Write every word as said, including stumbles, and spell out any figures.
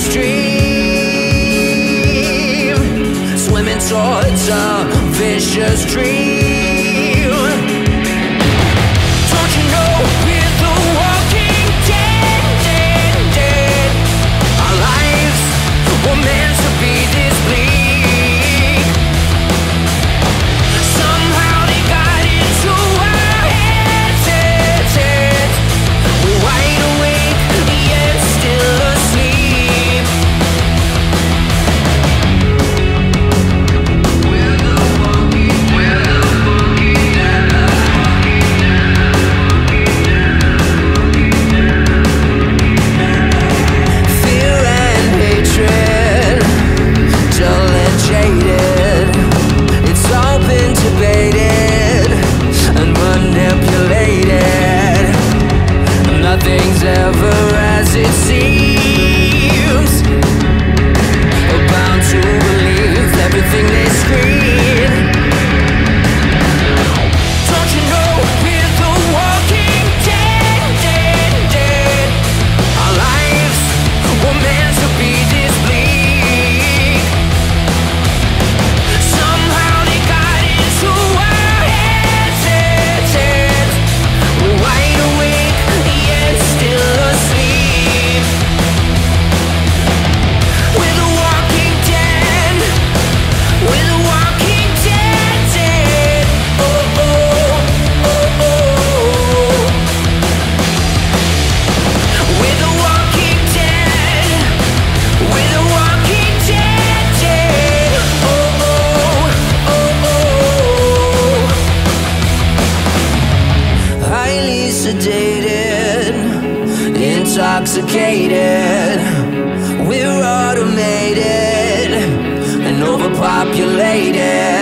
stream, swimming towards a vicious dream. Don't you know we're the walking dead, dead, dead? Our lives were meant to be this bleak. Somehow they got into our heads, heads, heads. We're wide awake yet still asleep. We're the walking dead, we're the walking dead, walking dead. Fear and hatred, dull and jaded, it's all been debated and manipulated. Nothing's ever as it seems. We're bound to believe everything they scream. Don't you know we're the walking dead, dead, dead? Our lives were meant to be this bleak. Somehow they got into our heads, heads, heads. We're wide awake yet still asleep. We're the walking dead. We're the walking dead, dead. Oh, oh, oh, oh. We're the walking dead. We're the walking dead, dead. Oh, oh, oh, oh. Highly sedated, intoxicated, we're automated and overpopulated.